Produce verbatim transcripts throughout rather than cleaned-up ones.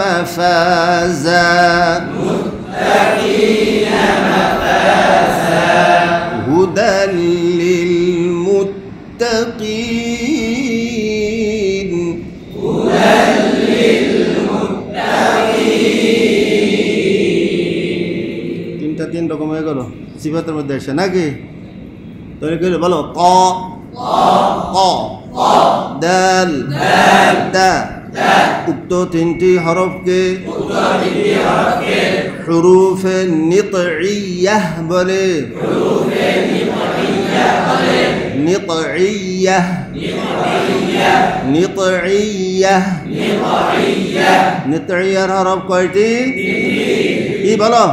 مفازا متقين مفازا هدى للمتقين هدى للمتقين تنتا تين رقم হয়ে গেল সিফাতের মধ্যে আসে নাকি তাহলে কি বলো ক ক ক ক দাল দাল দা उक्त तीनटी हरफ के हुरूफ नितइयह बोले नितइयह नितइयह नितइयह हरफ कयटी की बोलो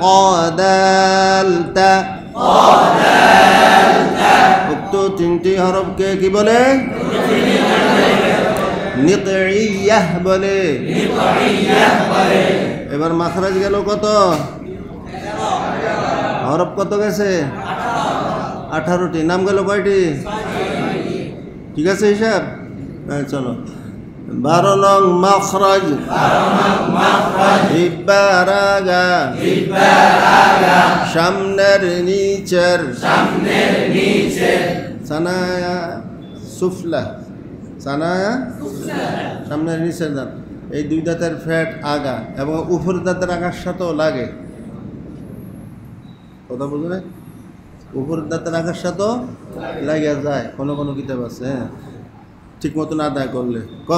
क़ादलता तीनटी हरफ के की बोले नितइयह बोले एबार मखरज गेलो कत हरफ कत गेছে আঠারোটি नाम गेलो কয়টি ठीक है हिसाब चलो बारो नং मखरज हिब्बारागा सामनेर नीचेर सानाया सुफला सानाया सामने नीचे दाँत ये दुई दाँतर फैट आगा एवं ऊपर दाँतर आगार साथे लागे कथा बुझले ऊपर दाँतर आगार साथे लागिया जाए कोनो कोनो किताब आछे ठीक मतो ना आदाय करले क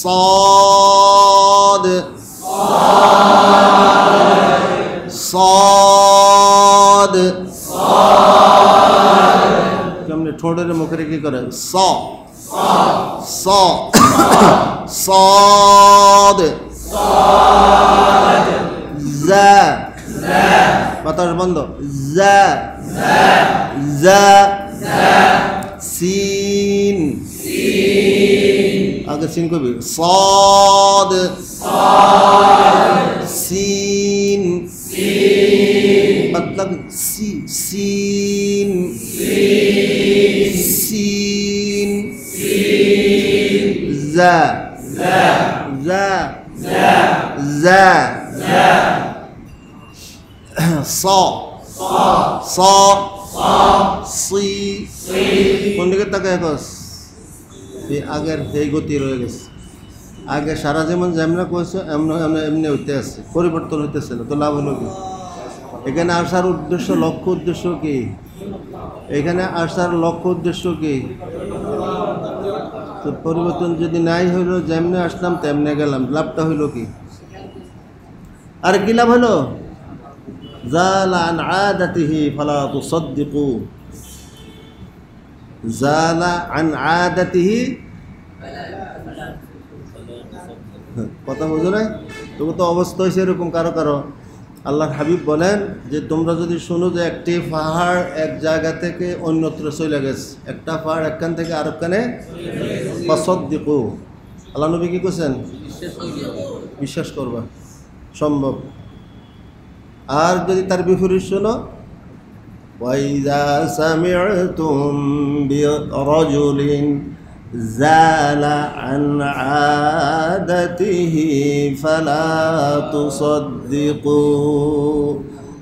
साद साद साद ठोड़े मुखरे की करे सा सा साद जा बताश बंद जा जा सीन आगे सीन को भी साद सीन मतलब सी सीन सीन जा जा जा जा सौ सौ सी कौन दिखे तक है बस ये आगे ये गति रहे आगे सारा जीवन जेमना कोसो एमना एमने होते আছে পরিবর্তন হইতেছে না তো লাভ হলো কি এখানে আসার উদ্দেশ্য লক্ষ্য উদ্দেশ্য কি এখানে আসার লক্ষ্য উদ্দেশ্য কি তো পরিবর্তন যদি নাই হইলো যেমনে আসলাম তেমনে গেলাম লাভটা হইলো কি আর কি লাভ হলো জালা আন আদাতিহি ফালা তুসাদদিকু জালা আন আদাতিহি কথা বুঝো না তবু তো অবস্থা হইছে এরকম কারো কারো আল্লাহর হাবিব বলেন যে তোমরা যদি শুনো যে একটি পাহাড় এক জায়গা থেকে অন্যত্র চলে গেছে একটা পাহাড় একখান থেকে আরেকখানে ফাসাদদিকু আল্লাহ নবী কি কইছেন বিশ্বাস করবা সম্ভব আর যদি তার বিপরীত শুনো ওয়াইযা সামি'তুম বিরাজুলিন জালা আন আদাতিহি ফালা তুসাদদিকু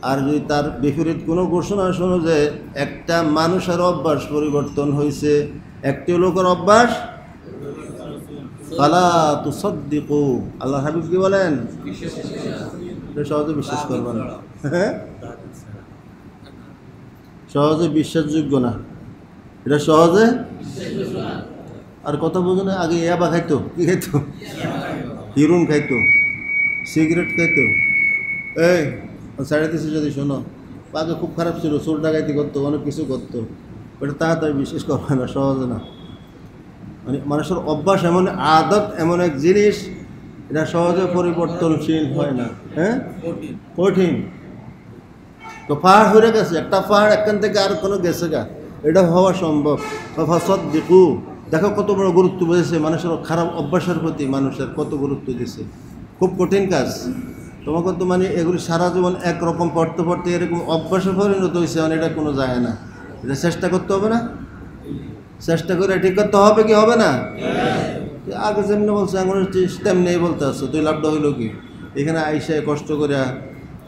আর যদি তার বিপরীত কোনো ঘোষণা শোনো যে একটা মানুষের অভ্যাস পরিবর্তন হয়েছে একটি লোকের অভ্যাস ফালা তুসাদদিকু আল্লাহ হাবিব কি বলেন সহজে বিশ্বাস করবে না সহজে বিশ্বাসযোগ্য না এটা সহজে और कथा बोझ ना आगे एबा खाइत कि खाइत हिरून खाइत सिगरेट खाइत ए साढ़े तीस जो शोनो आगे खूब खराब छो चोर डाकायती करत अनेक किसू करत बट विशेष करबा ना सहजे ना मैं मानुषर अभ्यास एम आदत एम एक जिनिस एटा सहजे परिवर्तनशील है ना हाँ कठिन तो पहाड़ हो गए एक पहाड़ एखान गेसे गा এটা হওয়া সম্ভব ফাসাদদিকু দেখো কত বড় গুরুত্ব দিয়েছে মানুষের খারাপ অভ্যাসের প্রতি মানুষের কত গুরুত্ব দিয়েছে খুব কঠিন কাজ তোমাকে তো মানে এগুলি সারা জীবন একরকম পড়তে পড়তে এরকম অভ্যাসে পরিণত হয়েছে মানে এটা কোনো যায় না এটা চেষ্টা করতে হবে না চেষ্টা করে ঠিক করতে হবে কি হবে না? আগে যেমনি বলছে এখন তেমনি বলতে আসছো, তুই লাভটা হইলো কি? এখানে আইসায় কষ্ট করে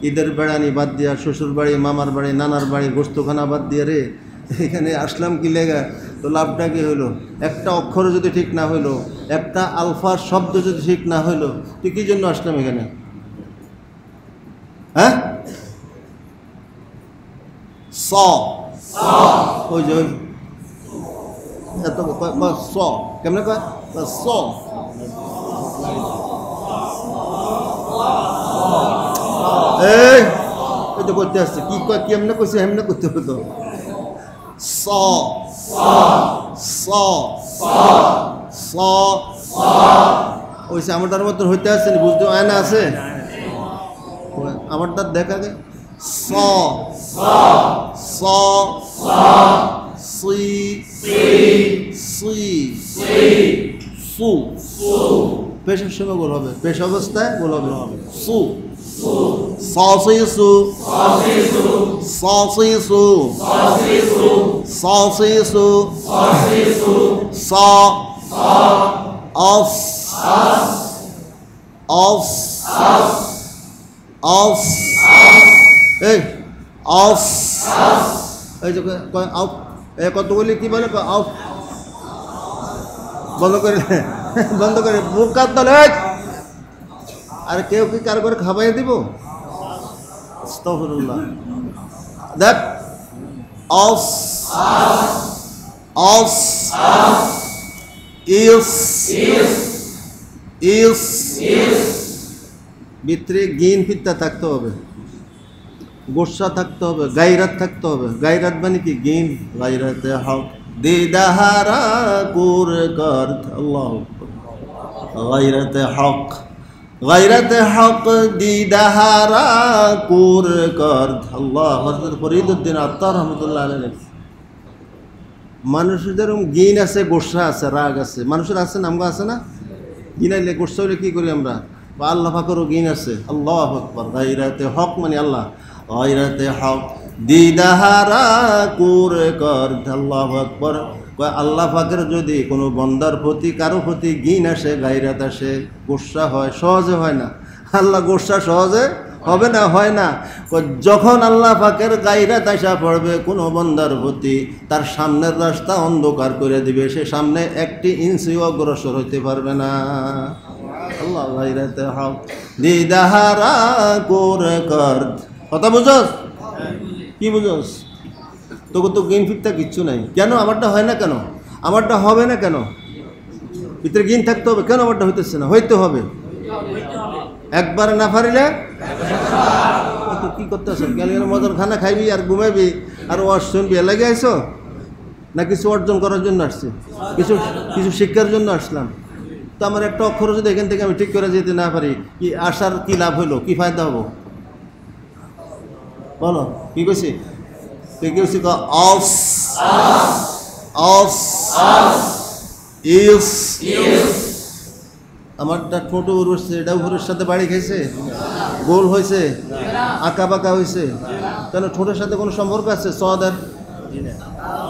ঈদের বেড়ানি বাদ দিয়া শ্বশুর বাড়ি মামার বাড়ি নানার বাড়ি গোস্তখানা বাদ দিয়ে রে এখানে আসলাম কি লেগা, তো লাভটা কি হইলো? একটা অক্ষর যদি ঠিক না হইলো, একটা আলফার শব্দ যদি ঠিক না হইলো, তুই কী জন্য আসলাম এখানে? হ্যাঁ স ওই যে এত স কেমন কয় স তো করতে আসছে কি কয় কেমনে কইছে এমনি করতে হতো স স স ওইসে আমারটার মতো হইতে আসছে না, বুঝতে আয়না আছে আমারটা দেখা যায় স স সি সি সু পেশের সময় গোল হবে, পেশ অবস্থায় গোল হবে সু সু সু সু স অস অস অস এই অফ এই যে অফ এই কত বলি কি বলে অফ বন্ধ করে বন্ধ করে বুকার দল এক আর কেউ কি কার করে খাবাই দিব আস্তাগফিরুল্লাহ দেখ অফ অফ ইস ইস ভিতরে গিন ফিত্তা থাকতে হবে, গোসা থাকতে হবে, গায়রাত থাকতে হবে। গায়রাত মানে কি? গিন গায়রাতে হক দিদাহারা কুর কর আল্লাহু গায়রাতে হক গায়রাতে হক দিদাহারা কুর কর আল্লাহ হযরত ফরিদউদ্দিন আত্তার রহমাতুল্লাহ আলাইহি। মানুষের গিন আছে, গোসা আছে, রাগ আছে, মানুষের আছে নামগো আছে না? গিনাইলে গোসা হলে কি করি আমরা? বা আল্লাহ পাকেরও গিন আছে। আল্লাহু আকবার। গায়রাতে হক মানে আল্লাহ গায়রাতে হক দিদাহারা কুর কর আল্লাহু আকবার। আল্লাহ পাকের যদি কোনো বন্দার প্রতি কারো প্রতি গিন আসে, গায়রাত আসে, গোসা হয়, সহজে হয় না। আল্লাহ গোসা সহজে হবে না, হয় না। যখন আল্লাহ পাকের গায়রাত আসা পড়বে কোনো বন্দার প্রতি, তার সামনের রাস্তা অন্ধকার করে দিবে, সে সামনে একটি ইঞ্চিও অগ্রসর হইতে পারবে না। আল্লাহ গায়রাতে হক দিদাহারা কুর কর। কথা বুঝোস? কি বুঝোস? তোকে তো গিন ফিরতে কিচ্ছু নাই। কেন আমারটা হয় না? কেন আমারটা হবে না? কেন ভিতরে গিন থাকতে হবে? কেন আমারটা হইতেছে না? হইতে হবে। একবার না ফারিলে তো কি করতে আসো? গেলে গেলে মজার খানা খাইবি আর ঘুমাবি আর ওয়াজ শুনবি, এ লাগে আইসো না কিছু অর্জন করার জন্য আসছি? কিছু কিছু শিক্ষার জন্য আসলাম। তো আমার একটা অক্ষর যদি এখান থেকে আমি ঠিক করে যেতে না পারি, কি আসার কি লাভ হইলো? কি ফায়দা হবো? বলো কি কইছি? তুই কি কইছি? অফ অফ ইস আমারটা ছোটো উড়ছে, এটা উড়ের সাথে বাড়ি খেয়েছে, গোল হয়েছে, আঁকা বাঁকা হয়েছে। কেন? ঠোঁটের সাথে কোনো সম্পর্ক আছে? সদার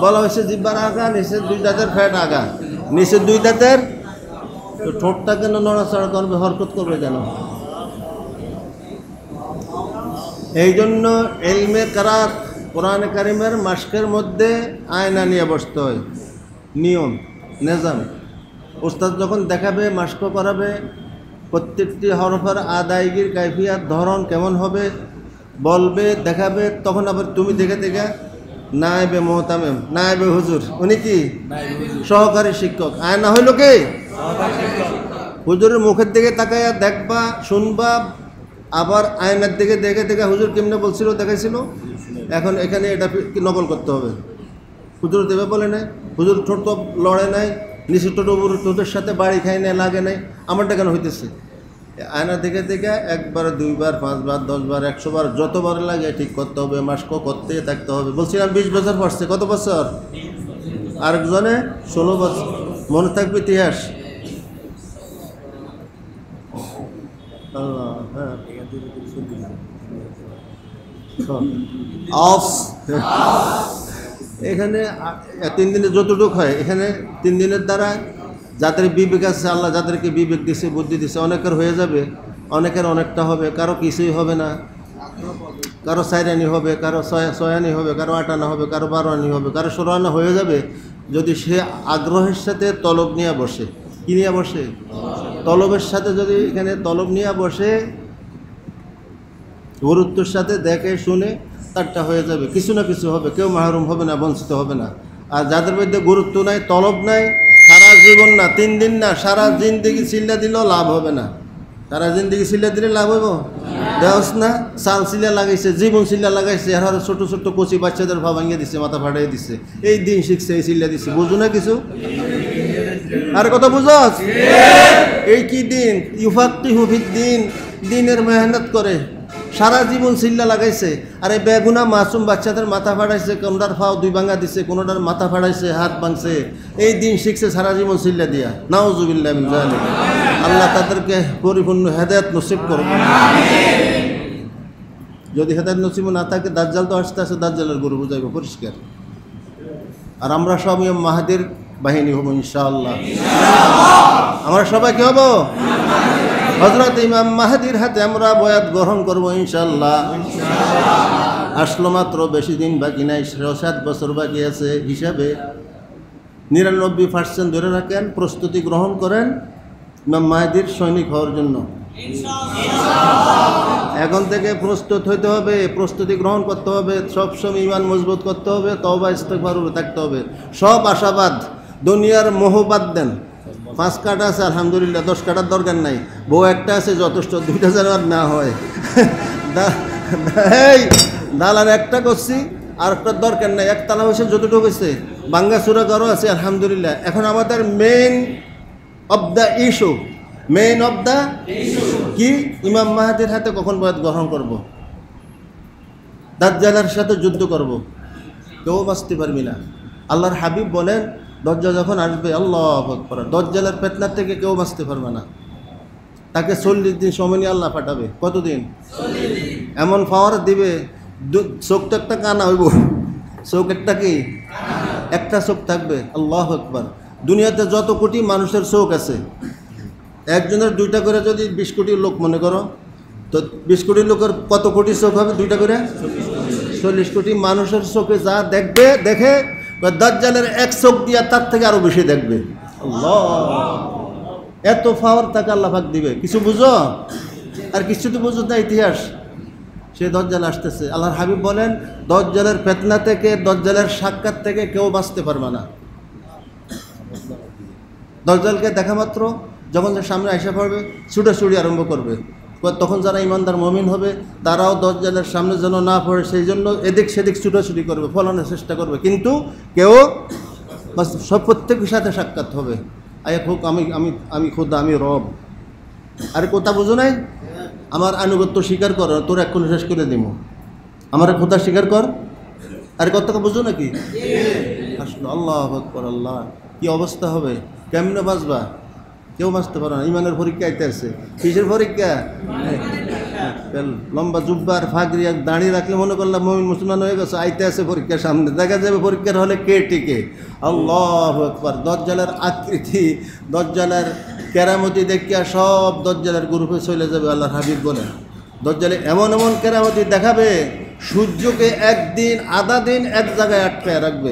বলা হয়েছে জিব্বার আগা নিচের দুই দাঁতের ফ্যাট আগা নিচের দুই দাঁতের। তো ঠোঁটটা কেন নড়াচড়া করবে, হরকত করবে কেন? এই জন্য এলমে কারাত কোরআন কারিমের মাস্কের মধ্যে আয়না নিয়ে বসতে হয়। নিয়ম নেজাম ওস্তাদ যখন দেখাবে, মাস্ক করাবে, প্রত্যেকটি হরফের আদায়গির কাইফিয়াত ধরন কেমন হবে বলবে, দেখাবে। তখন আবার তুমি দেখে দেখে নায়েবে মোহতামেম নায়েবে হুজুর, উনি কি সহকারী শিক্ষক। আয়না হইল কে? হুজুরের মুখের দিকে তাকাইয়া দেখবা, শুনবা, আবার আয়নার দিকে দেখে দেখে হুজুর কেমনে বলছিল দেখাইছিল। এখন এখানে এটা নকল করতে হবে। হুজুর দেবে বলে নাই, হুজুর ঠোঁট লড়ে নাই, নিচে টোটো টোটোর সাথে বাড়ি খাই নাই, লাগে নাই, আমারটা কেন হইতেছে? আয়না দেখে দেখে একবার দুইবার পাঁচবার দশবার একশোবার যতবার লাগে ঠিক করতে হবে, মাস্ক করতে থাকতে হবে। বলছিলাম বিশ বছর পড়ছে, কত বছর? আরেকজনে ষোলো বছর। মনে থাকবে ইতিহাস। এখানে তিন দিনে যতটুকু হয় এখানে তিন দিনের দ্বারা যাদের বিবেক আছে আল্লাহ যাদেরকে বিবেক দিয়েছে বুদ্ধি দিয়েছে অনেকের হয়ে যাবে, অনেকের অনেকটা হবে, কারো কিছুই হবে না, কারো চাইরানি হবে, কারো ছয়ানি হবে, কারো আট আনা হবে, কারো বারো আনি হবে, কারো ষোলো আনা হয়ে যাবে যদি সে আগ্রহের সাথে তলব নিয়ে বসে। কী নিয়ে বসে? তলবের সাথে। যদি এখানে তলব নিয়ে বসে গুরুত্বের সাথে দেখে শুনে তারটা হয়ে যাবে, কিছু না কিছু হবে, কেউ মাহরুম হবে না, বঞ্চিত হবে না। আর যাদের মধ্যে গুরুত্ব নাই, তলব নাই, সারা জীবন না তিন দিন না সারা জিন্দিগি চিল্লা দিলেও লাভ হবে না। সারা জিন্দিগি চিল্লা দিলে লাভ হইব? দেওস না, চাল চিল্লা লাগাইছে, জীবন চিল্লা লাগাইছে, আর ছোটো ছোটো কচি বাচ্চাদের ভাব ভাঙিয়ে দিচ্ছে, মাথা ফাটাই দিচ্ছে, এই দিন শিখছে, এই চিল্লা দিচ্ছে। বুঝো না কিছু? আর কথা বুঝস? এই কি দিন? ইউফাক্তি হুফির দিন, দিনের মেহনত করে, সারা জীবন চিল্লা লাগাইছে, আর এই বেগুনা মাসুম বাচ্চাদের মাথা ফাড়াইছে, কোনটার ফাও দুই ভাঙা দিছে, কোনোটার মাথা ফাড়াইছে, হাত ভাঙছে, এই দিন শিখছে সারা জীবন চিল্লা দিয়া। নাউজুবিল্লাহ মিন যালিক। আল্লাহ তাদেরকে পরিপূর্ণ হেদায়েত নসিব করবে। যদি হেদায়েত নসিব না থাকে দাজ্জাল তো আসতে আসে, দাজ্জালের গরু বুঝাইব পরিষ্কার। আর আমরা সব ইমাম মাহাদির বাহিনী হব ইনশাআল্লাহ। আমরা সবাই কি হব? হযরত ইমাম মাহদির হাতে আমরা বয়াত গ্রহণ করবো ইনশাআল্লাহ। আসলো মাত্র, বেশি দিন বাকি নাই, সাত বছর বাকি আছে হিসাবে। নিরানব্বই পার্সেন্ট ধরে রাখেন, প্রস্তুতি গ্রহণ করেন ইমাম মাহদির সৈনিক হওয়ার জন্য। এখন থেকে প্রস্তুত হইতে হবে, প্রস্তুতি গ্রহণ করতে হবে, সবসময় ইমান মজবুত করতে হবে, তওবা ইস্তেগফার থাকতে হবে। সব আশাবাদ, দুনিয়ার মোহবাদ দেন। পাঁচ কাটা আছে আলহামদুলিল্লাহ, দশ কাটার দরকার নাই, বউ একটা আছে যথেষ্ট, দুইটা যেন আর না হয়। দালান একটা করছি, আর একটার দরকার নাই, এক তালা হয়েছে যতটুকু হয়েছে, বাঙ্গা চূড়া ঘরও আছে আলহামদুলিল্লাহ। এখন আমাদের main of the issue, main of the কি? ইমাম মাহাদির হাতে কখন বয়াত গ্রহণ করব? দাজ্জালের সাথে যুদ্ধ করব, কেউ বাঁচতে পারবি না। আল্লাহর হাবিব বলেন দজ্জাল যখন আসবে, আল্লাহু আকবার, দজ্জালের ফিতনা থেকে কেউ বাঁচতে পারবে না। তাকে চল্লিশ দিন সময় নিয়ে আল্লাহ পাঠাবে। কতদিন? এমন পাওয়ার দিবে, চোখ তো একটা কানা হইব, চোখ একটা কি একটা চোখ থাকবে। আল্লাহু আকবার। দুনিয়াতে যত কোটি মানুষের চোখ আছে, একজনের দুইটা করে যদি বিশ কোটি লোক মনে করো, তো বিশ কোটি লোকের কত কোটি চোখ হবে? দুইটা করে চল্লিশ কোটি মানুষের চোখে যা দেখবে, দেখে বা দাজ্জালের এক চোখ দিয়া তার থেকে আরো বেশি দেখবে। আল্লাহ, এত পাওয়ার তাকে আল্লাহ পাক দিবে। কিছু বুঝো? আর কিছু তো বুঝো না ইতিহাস। সে দাজ্জাল আসতেছে। আল্লাহর হাবিব বলেন দাজ্জালের ফিতনা থেকে, দাজ্জালের সাক্ষাৎ থেকে কেউ বাঁচতে পারবে না। দাজ্জালকে দেখা মাত্র যখন তার সামনে আসা পড়বে, ছুটাছুটি আরম্ভ করবে। তখন যারা ইমানদার মুমিন হবে তারাও দাজ্জালের সামনে যেন না পড়ে সেই জন্য এদিক সেদিক ছুটাছুটি করবে, ফলানোর চেষ্টা করবে, কিন্তু কেউ সব প্রত্যেকের সাথে সাক্ষাৎ হবে। আয়া হোক আমি আমি আমি খোদা, আমি রব। আর কথা বুঝো নাই? আমার আনুগত্য স্বীকার কর, তোর এখন শেষ করে দিব, আমার খোদা স্বীকার কর। আর কথা বুঝো নাকি? আসলে আল্লাহ আকবার, আল্লাহ কি অবস্থা হবে, কেমনে বাঁচবা? কেউ বাঁচতে পারে না। ইমানের পরীক্ষা আইতে আসছে। কিসের পরীক্ষা? লম্বা জুব্বার ফাগরি আর দাঁড়িয়ে রাখলে মনে করলাম মুমিন মুসলমান হয়ে গেছে, আইতে আসে পরীক্ষার সামনে। দেখা যাবে পরীক্ষার হলে কে টিকে। আল্লাহু আকবার। দাজ্জালের আকৃতি, দাজ্জালের কেরামতি দেখিয়া সব দাজ্জালের গ্রুপে চলে যাবে। আল্লাহর হাবিব বলেন দাজ্জালে এমন এমন কেরামতি দেখাবে, সূর্যকে একদিন আধা দিন এক জায়গায় আটকায় রাখবে।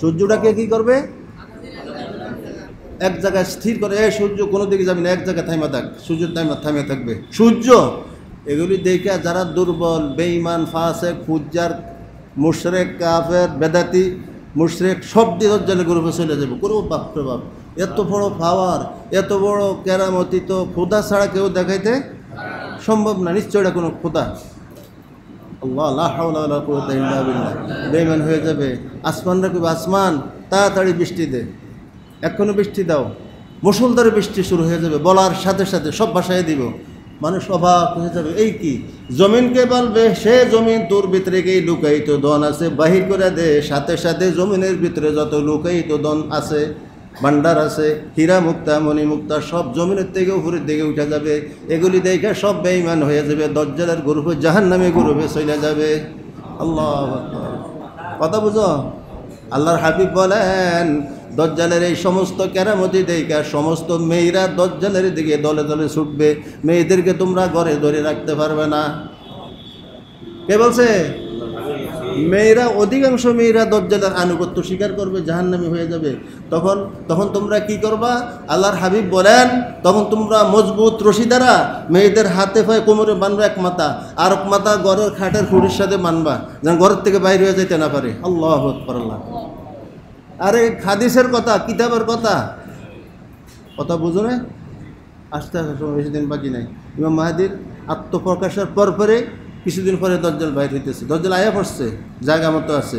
সূর্যটাকে কি করবে? এক জায়গায় স্থির করে, এ সূর্য কোনো দিকে যাবে না, এক জায়গায় থাইমা থাক, সূর্যের থাইমা থামিয়ে থাকবে সূর্য। এগুলি দেখে যারা দুর্বল, বেঈমান, ফাসেক, ফুজ্জার, মুশরেক, কাফের, বেদাতি, মুশরেক সব দিয়ে দাজ্জালের গ্রুপে চলে যাবে। কোনো বাপ প্রভাব, এত বড় পাওয়ার, এত বড় কেরামতি তো খোদা ছাড়া কেউ দেখাইতে সম্ভব না। নিশ্চয় এটা কোনো খোদা। আল্লাহ, লা হাওলা ওয়ালা কুওয়াতা ইল্লা বিল্লাহ। বেঈমান হয়ে যাবে। আসমান রাখবে, আসমান তাড়াতাড়ি বৃষ্টি দে, এখনও বৃষ্টি দাও। মুষলধারে বৃষ্টি শুরু হয়ে যাবে, বলার সাথে সাথে সব ভাষায় দিব। মানুষ অবাক হয়ে যাবে, এই কি? জমিনকে বলবে, সে জমিন তোর ভিতরে গিয়ে লুকায়িত ধন আছে বাহির করে দে। সাথে সাথে জমিনের ভিতরে যত লুকায়িত ধন আছে, ভান্ডার আছে, হীরা মুক্তা, মণি মুক্তা সব জমিনের থেকে উপরের দিকে উঠে যাবে। এগুলি দেখে সব বেঈমান হয়ে যাবে। দাজ্জালের গ্রুপে, জাহান্নামে গ্রুপে চলে যাবে। আল্লাহ। कथा बुझो आल्लाहर हाबिब बोलेन दज्जालेर ए समस्त केरामति देखा समस्त मेयेरा दज्जालेर दिके दले दले छुटबे मेयेदेरके तोमरा घरे धरे राखते पारबे ना के बोलछे मेयेरा अधिकांश मेयेरा दज्जालेर आनुगत्य स्वीकार करबे जहन्नामी हये जाबे तखन तखन तोमरा कि करबा आल्लाहर हाबिब बोलेन तखन तोमरा मजबूत रशि द्वारा मेयेदेर हाथे पाये कोमरे बानबा एक माथा आर एक माथा घरेर खाटेर खुरिर साथे बानबा जेन घर थेके बाहिर हये जेते ना पारे आल्लाहु अकबर आल्लाह अरे हादिसेर कथा किताबेर कथा कथा बुझो ना आस्ते आस्ते बेशी दिन बाकी नाई इमाम माहदीर आत्मप्रकाशेर पर परे किछुदिन परे दज्जाल बाहिर हইতেছে दज्जाल आया पड़ছে জায়গা মতো আছে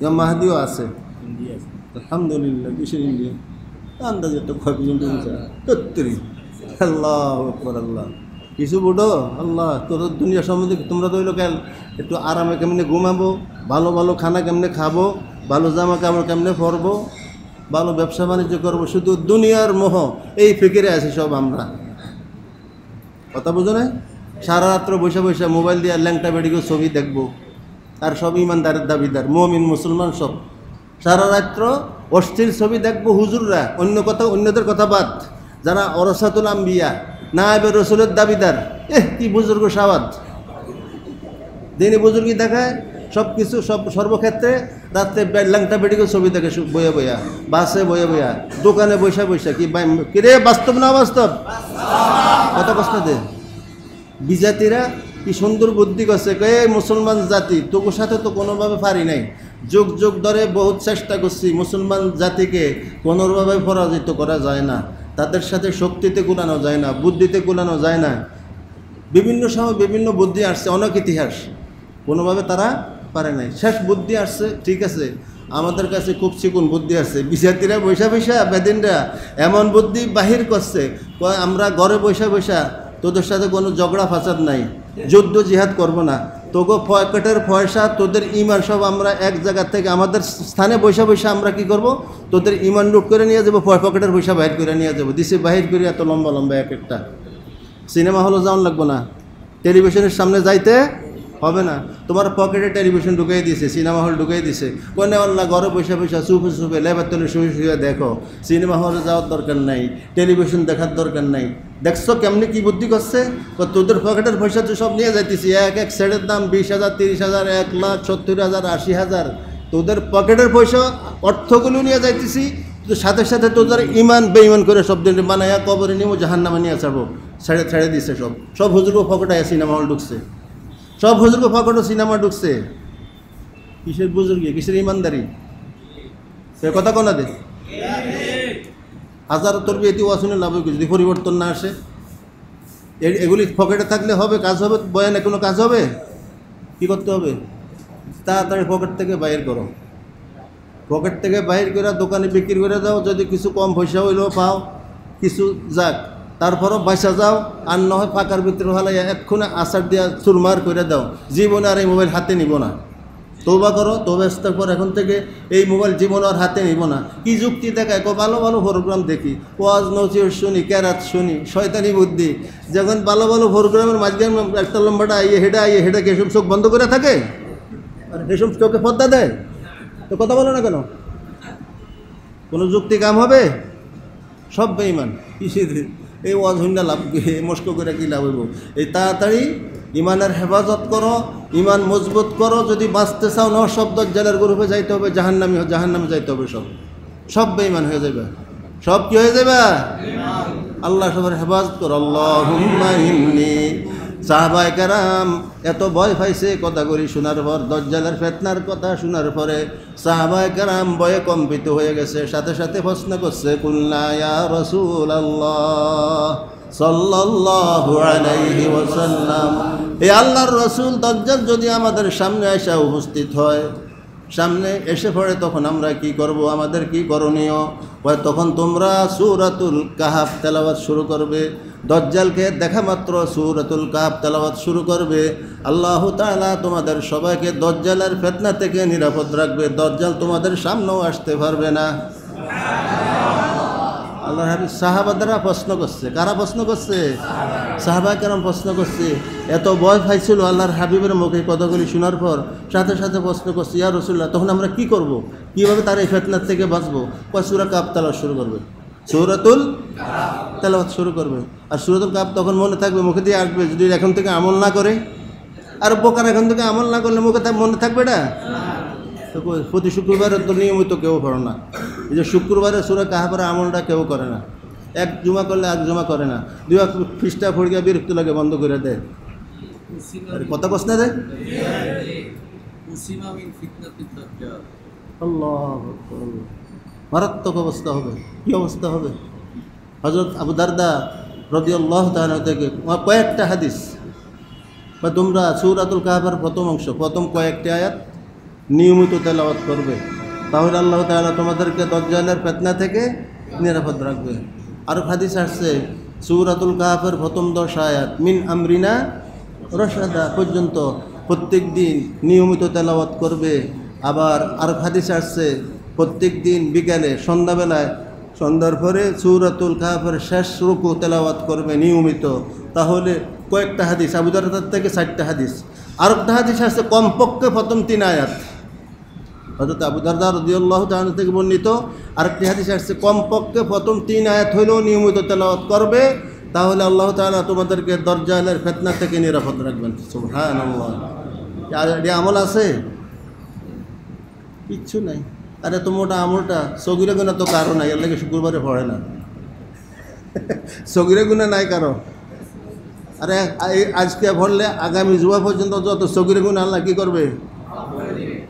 ইমাম মাহদিও আছে ইন্ডিয়া আলহামদুলিল্লাহ বিশের ইন্ডিয়া আন্দাজে তো কবি ইন্ডিয়া তত্তরি আল্লাহু আকবার আল্লাহ কিছু বুড়ো আল্লাহ তোর দুনিয়া সম্বন্ধে তোমরা তো হইলো কাল একটু আরামে কেমনে ঘুমাবো ভালো ভালো খানা কেমনে খাবো भलो जमा कपड़ कैमने फरब भलो व्यवसा वाणिज्य करब शुद्ध दुनियार मोह ये फिकिरे आछि सब आमरा कथा बुझो ना सारा रात्र बसा बसा मोबाइल दिए लैंगटा बेडिके छवि देखब और सब ईमानदार दाबीदार मुमिन मुसलमान सब सारा रात्र अस्थिर छवि देखब हुजुररा अन्य कथा अन्यदेर कथा बाद जारा अरसातुल आम्बिया नायबे रसूलेर दाबीदार एह कि बुजुर्ग सावाद दिने बुजुर्गी देखाय सब किस सब सर्वक्षेत्रे रात लैंगटा बेडिके छवि देखे बया बया बसे बया बया दोकने बसा बसा कि रे वास्तव ना वास्तव कत कष्ट दे विजातिरा कि सुंदर बुद्धि करছে कई मुसलमान जाति तोर साथे तो कोनोभाबे पारि नाई जुग जुग धरे बहुत चेष्टा करছি मुसलमान जातिके कोनोभाबे पराजित करा जाए ना तादेर साथे शक्तिते गुलानो जाए ना बुद्धिते गुलानो जाए ना विभिन्न समय विभिन्न बुद्धि आसছে अनेक इतिहास कोनोभाबे तारा पारे नाई शेष बुद्धि आसছে ठीक আছে আমাদের কাছে খুব চিকন বুদ্ধি আছে বিজাতিরা বৈশা বৈশা বেদিনরা এমন বুদ্ধি বাহির করছে কয় আমরা ঘরে বৈশা বৈশা তোদের সাথে কোনো ঝগড়া ফাসাদ নাই যুদ্ধ জিহাদ করব না তোগো পকেটের পয়সা তোদের ঈমান সব আমরা এক জায়গা থেকে আমাদের স্থানে বৈশা বৈশা আমরা কি করব তোদের ঈমান লুট করে নিয়ে যাব পকেটের পয়সা বাহির করে নিয়ে যাব দিশে বাহির করে এত লম্বা লম্বা এক একটা সিনেমা হলে যাওন লাগবো না টেলিভিশনের সামনে যাইতে হবে না তোমার পকেটে টেলিভিশন ঢুকিয়ে দিয়েছে সিনেমা হল ঢুকিয়ে দিয়েছে কোনে আল্লাহ ঘরে বসে বসে চুপে চুপে লেবার তলে শুয়ে শুয়ে দেখো সিনেমা হলে যাওয়ার দরকার নাই টেলিভিশন দেখার দরকার নাই দেখছো কেমনি কি বুদ্ধি করছে তোদের পকেটের পয়সা তো সব নিয়ে যাইতেছি এক এক সেটের দাম বিশ হাজার তিরিশ হাজার এক লাখ সত্তর হাজার আশি হাজার তোদের পকেটের পয়সা অর্থগুলো নিয়ে যাইতেছি তো সাথে সাথে তোদের ইমান বেঈমান করে সব দিন বানায়া কবরে নিমো জাহান্নামে নিয়ে যাবো ছেড়ে ছেড়ে দিছে সব সব হুজুরও পকেটে সিনেমা হল ঢুকছে सब हुजुर्ग फकटो सिनेमा ढुकছে কিসের বুজুর্গি কিসের ইমানদারি সে কথা কোনা দে হাজারো তরবিয়তি ওয়াসুনে লাভ কিছু যদি পরিবর্তন না আসে এগুলি পকেটে থাকলে হবে কাজ হবে বয়ানে কোনো কাজ হবে কি করতে হবে তাড়াতাড়ি পকেট থেকে বাইর করো পকেট থেকে বাইর করে দোকানে বিক্রি করে দাও যদি কিছু কম পয়সা হইলো পাও কিছু যাক तारपरो बैसा जाओ और ना फाकार भितर हालाया एक्षुणा आसार दिया चुरमार कर दाओ जीवन और मोबाइल हाथे निब ना तौबा करो तौबा इस्तिगफार एखन थेके ए मोबाइल जीवन और हाथे निब ना कि जुक्ति देखाय को भालो भालो प्रोग्राम देखी वाज नसीहत शुनी केरात शुनी शयतानी बुद्धि जखन भालो भालो प्रोग्रामेर माझखाने एकटा लम्बाटा आइए हेडा आइए हेडा के सब चोख बंद करे थाके आर एसब चोखे पर्दा देय तो कथा बोलो ना केन कोनो जुक्ति काम होबे सब बेईमान किसेर ये वाज हुन्ना लाभ मस्क कर लाभ हो ताड़ी ईमानेर हेफाजत करो ईमान मजबूत करो जदि बाँचते चाओ न सब दज्जालेर ग्रुपे जाइते होबे जहन्नामी जहन्नामे जाइते होबे सब सब बेईमान हो जाबे सब कि हो जाबे आल्लाह सबार हेफाजत करो अल्लाहुम्मा इन्नी साहबाए कराम एत भय पाइछे कथा करि शोनार पर दज्जालेर फेतनार कथा शोनार परे साहबाए कराम भये कम्पित हये गेछे साथे साथे प्रश्न करछे कुल्ला या रसूलल्लाह सल्लल्लाहु अलैहि वसल्लम ए आल्लाहर रसूल दज्जाल जदि आमादेर सामने एसे उपस्थित हय सामने एसे पड़े तखन आमरा कि करब आमादेर कि करणीय हय तखन तोमरा सूरातुल काहफ तेलावत शुरू करबे दज्जाल के देखा मात्र सूरतुल काहफ तेलावत शुरू करबे अल्लाह ताआला तुम्हादेर सबाइके दज्जालेर फेतना थेके निरापद राखबे दज्जाल तुम्हादेर सामनेओ आसते पारबे ना আল্লাহর হাবিব সাহাবাদেরা প্রশ্ন করছে, কারা প্রশ্ন করছে? সাহাবায়ে কেরাম প্রশ্ন করছে। এত ভয় পাইছিল আল্লাহর হাবিবের মুখে কথাগুলি শোনার পর, সাথে সাথে প্রশ্ন করছে, ইয়া রাসূলুল্লাহ তখন আমরা কি করব, কিভাবে তার এই ফিতনা থেকে বাঁচবো? সূরা কাফ তেলাওয়াত শুরু করবে, সূরাতুল কাফ তেলাওয়াত শুরু করবে। আর সূরাতুল কাফ তখন মনে থাকবে, মুখে দিয়ে আসবে। যদি এখন থেকে আমল না করে, আর বোকার এখন থেকে আমল না করলে মুখে মনে থাকবে এটা? প্রতি শুক্রবারের তো নিয়মিত কেউ পড়ে না। এই যে শুক্রবারে সূরা কাহফের আমলটা কেউ করে না, এক জুমা করলে এক জুমা করে না, দুই ফিসটা ফড়িয়া বিরক্ত লাগে বন্ধ করে দেয়। কথা প্রশ্ন দেয় মারাত্মক অবস্থা হবে। কী অবস্থা হবে? হযরত আবু দারদা রাদিয়াল্লাহু তাআলা থেকে কয়েকটা হাদিস, বা তোমরা সূরাতুল কাহফের প্রথম অংশ, প্রথম কয়েকটি আয়াত নিয়মিত তেলাওয়াত করবে, তাহলে আল্লাহ তাআলা তোমাদেরকে দাজ্জালের ফিতনা থেকে নিরাপদ রাখবে। আর হাদিস আসছে সূরাতুল কাহফের প্রথম দশ আয়াত মিন আমরিনা রশাদা পর্যন্ত প্রত্যেক দিন নিয়মিত তেলাওয়াত করবে। আবার আর হাদিস আসছে প্রত্যেক দিন বিকালে, সন্ধ্যাবেলায়, সন্ধ্যার পরে সূরাতুল কাহফের শেষ রুকু তেলাওয়াত করবে নিয়মিত। তাহলে কয়েকটা হাদিস, আবু দারদা থেকে চারটা হাদিস, আর একটা হাদিস আসছে কমপক্ষে প্রথম তিন আয়াত, হযরত আবু দারদা রাদিয়াল্লাহু তাআলা থেকে বর্ণিত। আরেকটি হাদিস আসছে কমপক্ষে প্রথম তিন আয়াত হলেও নিয়মিত তেলাওয়াত করবে, তাহলে আল্লাহ তাআলা তোমাদেরকে দাজ্জালের ফিতনা থেকে নিরাপদ রাখবেন। সুবহানাল্লাহ। এই আমল আছে? কিচ্ছু নাই। আরে তো মোটা আমলটা সগীরা গুনাহ তো কারো নাই, এর লাগে শুক্রবারে পড়ে না। সগীরা গুনাহ নাই কারো। আরে আজকে ভরলে আগামী জুয়া পর্যন্ত যত সগীরা গুনাহ আল্লাহ কী করবে?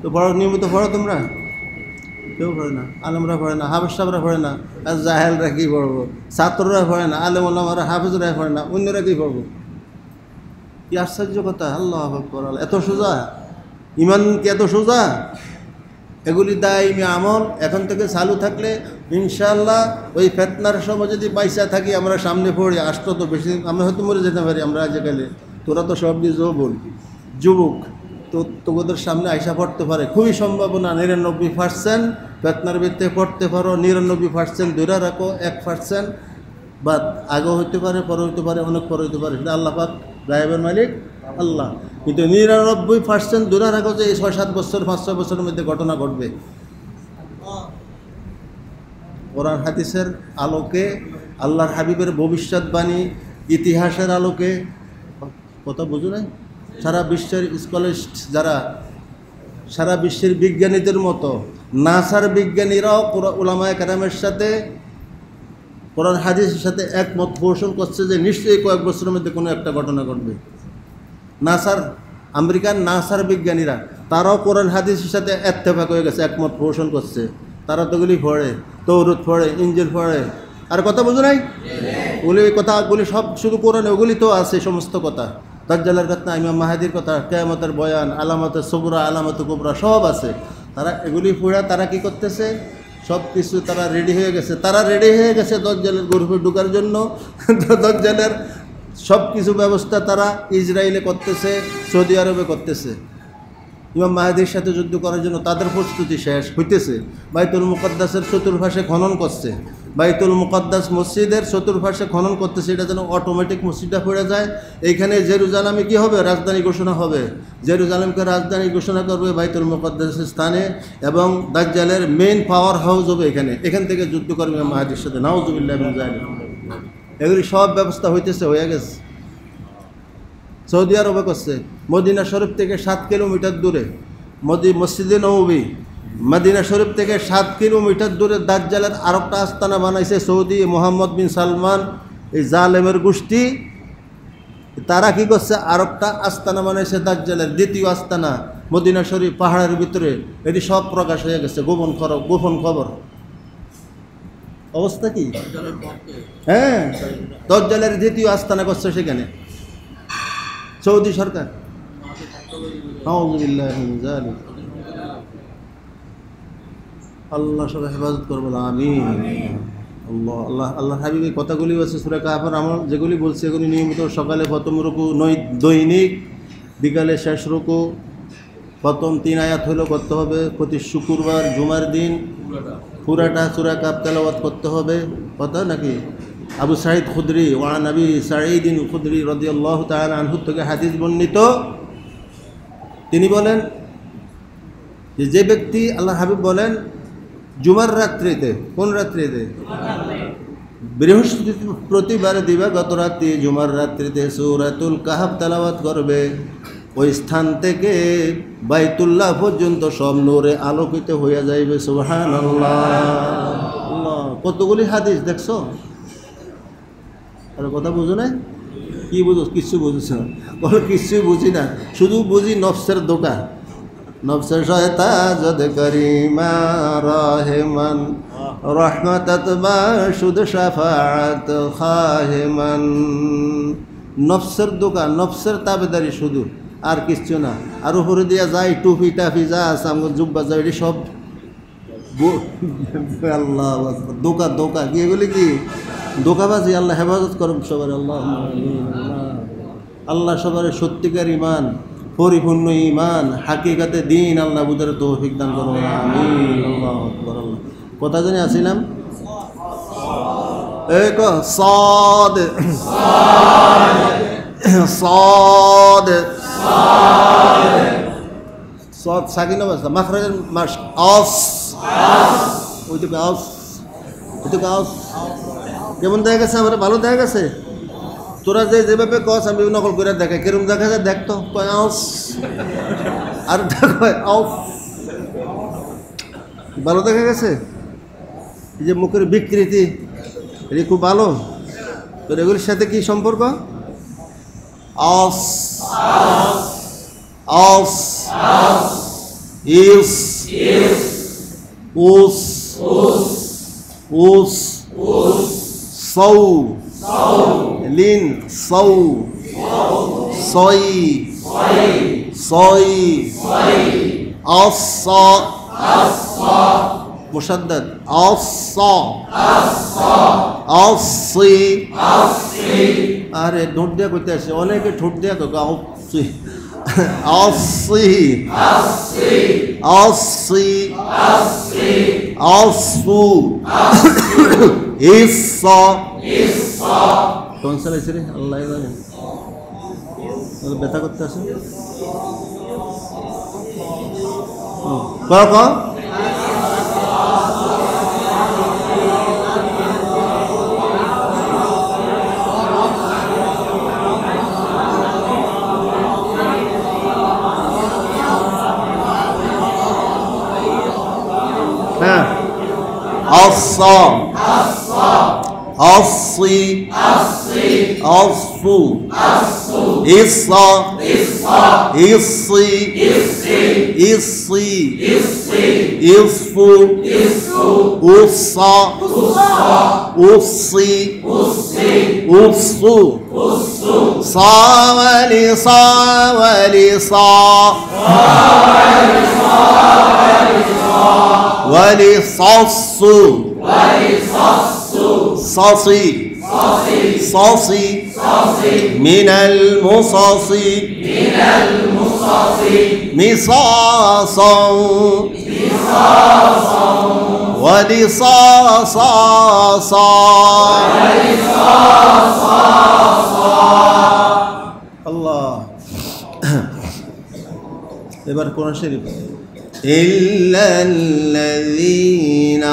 তো পড়ো, নিয়মিত পড়ো। তোমরা কেউ পড়ে না, আলমরা পড়ে না, হাফেজ সাহেবরা পড়ে না, আর জাহেলরা কী পড়বো? ছাত্ররা পড়ে না, আলেম ওলামারা হাফেজরা পড়ে না, অন্যরা কী পড়বো? কি আশ্চর্য কথা! আল্লাহ আকবার! এত সোজা ইমান কি? এত সোজা? এগুলি দায়মি আমল, এখন থেকে চালু থাকলে ইনশাআল্লাহ ওই ফিতনার সময় যদি পয়সা থাকি আমরা সামনে পড়ি। আসতো তো বেশি দিন, আমরা হয়তো মরে যেতে পারি। আমরা আজকালে তোরা তো সব দিয়ে যৌবন যুবক, তো তোদের সামনে আয়সা পড়তে পারে, খুবই সম্ভাবনা নিরানব্বই পার্সেন্ট ফিতনার ভিত্তিতে পড়তে পারো। নিরানব্বই পার্সেন্ট ধরে রাখো, এক পার্সেন্ট বাদ। আগে হইতে পারে, পরে হইতে পারে, অনেক পরে হইতে পারে, সেটা আল্লাহ পাক গায়েবের মালিক আল্লাহ। কিন্তু নিরানব্বই পার্সেন্ট দূরে রাখো যে এই ছয় সাত বছর পাঁচ ছয় বছরের মধ্যে ঘটনা ঘটবে। কোরআন হাদিসের আলোকে, আল্লাহর হাবিবের ভবিষ্যৎবাণী, ইতিহাসের আলোকে। কথা বুঝো নাই? সারা বিশ্বের স্কলারিস্ট যারা, সারা বিশ্বের বিজ্ঞানীদের মতো নাসার বিজ্ঞানীরাও উলামায়ে কেরামের সাথে কোরআন হাদিসের সাথে একমত পোষণ করছে যে নিশ্চয়ই কয়েক বছরের মধ্যে কোনো একটা ঘটনা ঘটবে। নাসার, আমেরিকান নাসার বিজ্ঞানীরা তারাও কোরআন হাদিসের সাথে ইত্তেফাক হয়ে গেছে, একমত পোষণ করছে। তারা তোগুলি পড়ে, তৌরাত পড়ে, ইনজিল পড়ে। আর কথা বুঝো নাই? ওগুলি কথাগুলি সব শুধু কোরআনে, ওগুলি তো আছে সমস্ত কথা। দাজ্জালের কথা, ইমাম মাহাদির কথা, কিয়ামতের বয়ান, আলামতের সুগরা, আলামত কুবরা সব আছে। তারা এগুলি পড়ে তারা কী করতেছে? সব কিছু তারা রেডি হয়ে গেছে, তারা রেডি হয়ে গেছে দাজ্জালের গ্রুপে ঢোকার জন্য। দাজ্জালের সব কিছু ব্যবস্থা তারা ইসরায়েলে করতেছে, সৌদি আরবে করতেছে, ইমাম মাহাদির সাথে যুদ্ধ করার জন্য তাদের প্রস্তুতি শেষ হইতেছে। বাইতুল মুকদ্দাসের চতুর্পাশে খনন করছে, বাইতুল মুকদ্দাস মসজিদের চতুর্পাশে খনন করতেছে, এটা যেন অটোমেটিক মসজিদটা পড়ে যায়। এইখানে জেরুজালেমে কী হবে? রাজধানী ঘোষণা হবে। জেরুজালেমকে রাজধানী ঘোষণা করবে বাইতুল মুকদ্দাসের স্থানে, এবং দাজ্জালের মেইন পাওয়ার হাউস হবে এখানে। এখান থেকে যুদ্ধ করবে ইমাম মাহাদির সাথে। নাউজুবিল্লাহ মিন যালিক। এগুলি সব ব্যবস্থা হইতেছে, হয়ে গেছে। সৌদি আরবে করছে, মদিনা শরীফ থেকে সাত কিলোমিটার দূরে মদি মসজিদে নববী, মদিনা শরীফ থেকে সাত কিলোমিটার দূরে দাজ্জালের আরেকটা আস্তানা বানাইছে সৌদি। মোহাম্মদ বিন সালমান এই জালেমের গোষ্ঠী, তারা কী করছে? আরেকটা আস্তানা বানাইছে দাজ্জালের, দ্বিতীয় আস্তানা মদিনা শরীফ পাহাড়ের ভিতরে। এটি সব প্রকাশ হয়ে গেছে, গোপন খবর, গোপন খবর। অবস্থা কি? হ্যাঁ, দাজ্জালের দ্বিতীয় আস্তানা করছে সেখানে সৌদি সরকার। আল্লাহ সবাই হেফাজত করবেন, আমিন। আল্লাহ আল্লাহ আল্লাহ হাবিব এই কথাগুলি আছে সূরা কাহফের আমল, যেগুলি বলছে এগুলি নিয়মিত। সকালে প্রথম রুকু, দৈনিক, বিকালে শেষ রুকু, प्रथम तीन आयात हलो करते प्रति शुक्रवार जुमार दिन पूराटा सूरा काफ तेलावत करते कथा ना कि আবু সাঈদ খুদরি ওয়া নবী সাঈদ খুদরি রাদিয়াল্লাহু তাআলা আনহু থেকে হাদিস বর্ণিত। তিনি বলেন যে যে ব্যক্তি আল্লাহ হাবিব বলেন জুমার রাত্রিতে, কোন রাত্রিতে? বৃহস্পতিবার দিবাগত রাতে জুমার রাত্রিতে সূরাতুল কাহফ তেলাওয়াত করবে, ওই স্থান থেকে বাইতুল্লাহ পর্যন্ত সব নূরে আলোকিত হয়ে যাইবে। সুবহানাল্লাহ। কতগুলি হাদিস দেখছো? আর কথা বুঝো না? কি বুঝো? কিছু বুঝছ না? বলো কিছুই বুঝি না, শুধু বুঝি নফসের দোকা। নফসের শয়তা যদ করিমা রহমান রহমতত বা শুধু শাফাআত খাহেমান। নফসের দোকা, নফসের তাবেদারি শুধু, আর কিচ্ছু না। আর উপরে দিয়া যাই টুপি টাফি যা আছে আমার জুব্বা যা, এটি সব আল্লাহ দোকা দোকা কি এগুলি? কি ধোকাবাজি? আল্লাহ হেফাজত করুন সবার। আল্লাহ আল্লাহ সবার সত্যিকার ইমান, পরিপূর্ণ ইমান, হাকিকাতে দিন আল্লাহ বুঝার তৌফিক দান করুন। আমিন। আল্লাহু আকবার। আল্লাহ কথা জানি আসিলাম এক সাদ সাদ সাদ সাকিন অবস্থা মাখরাজের মাস আস ওইটুকু আস ওইটুকু আস কেমন দেখা গেছে? আমার ভালো দেখা গেছে। তোরা যে যেভাবে কস আমি নকল করে দেখে কেরম দেখা যায় দেখতো। আর ভালো দেখা গেছে যে মুখের বিকৃতি, এটি খুব ভালো। তোর এগুলির সাথে কি সম্পর্ক? অস অস ইস উস উস صو لين صو صي صي أص أص مشدد أص أص أصي أصي أري ঠোঁট দিয়া কইতে আসে অনেকে, ঠোঁট দিয়া কইগা অসি أصي أصي أصي أصي أصو ব্যথা করতে আসে হ্যাঁ। أصي أصي أصو إصا إصي إصي إصو أصا أصي أصو صاولي صاولي صا ولي صصو صاصي صاصي من المصاصي من المصاصي مصاصا مصاصا ولصاصا الله يبارك القرآن الشريف إلا الذين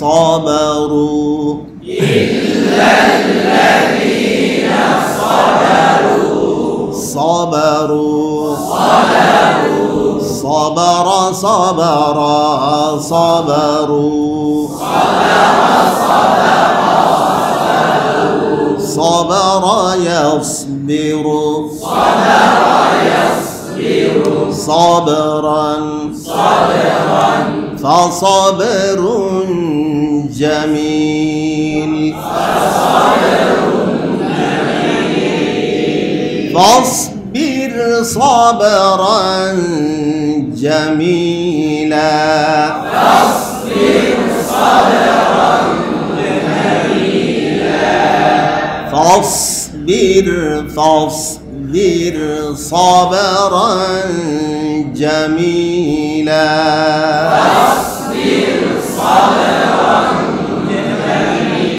صبروا إلا الذين صبروا صبروا صبروا صبر صبر صبروا صبر صبر يصبر صبر يصبر صبرا فصبر جميل فاصبر صبرا جميلا فاصبر صبرا جميلا فاصبر فاصبر فاصبر صبرا جميلا فاصبر صبرا